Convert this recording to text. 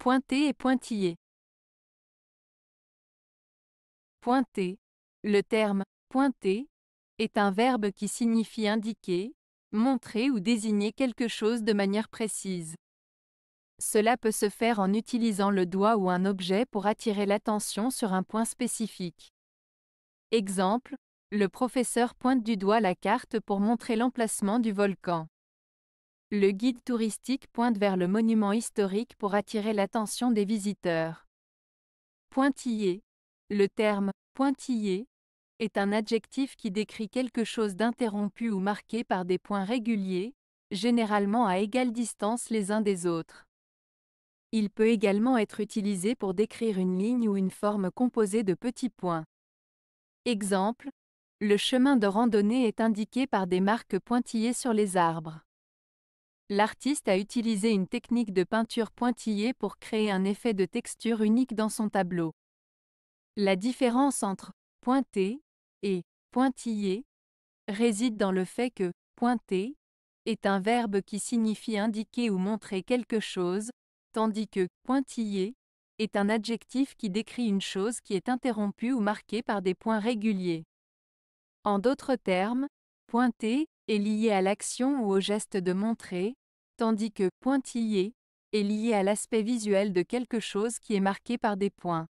Pointé et pointillé. Pointé. Le terme « pointer » est un verbe qui signifie indiquer, montrer ou désigner quelque chose de manière précise. Cela peut se faire en utilisant le doigt ou un objet pour attirer l'attention sur un point spécifique. Exemple, le professeur pointe du doigt la carte pour montrer l'emplacement du volcan. Le guide touristique pointe vers le monument historique pour attirer l'attention des visiteurs. Pointillé. Le terme « pointillé » est un adjectif qui décrit quelque chose d'interrompu ou marqué par des points réguliers, généralement à égale distance les uns des autres. Il peut également être utilisé pour décrire une ligne ou une forme composée de petits points. Exemple, le chemin de randonnée est indiqué par des marques pointillées sur les arbres. L'artiste a utilisé une technique de peinture pointillée pour créer un effet de texture unique dans son tableau. La différence entre « pointé » et « pointillé » réside dans le fait que « pointer » est un verbe qui signifie indiquer ou montrer quelque chose, tandis que « pointillé » est un adjectif qui décrit une chose qui est interrompue ou marquée par des points réguliers. En d'autres termes, pointer est lié à l'action ou au geste de montrer, tandis que pointillé est lié à l'aspect visuel de quelque chose qui est marqué par des points.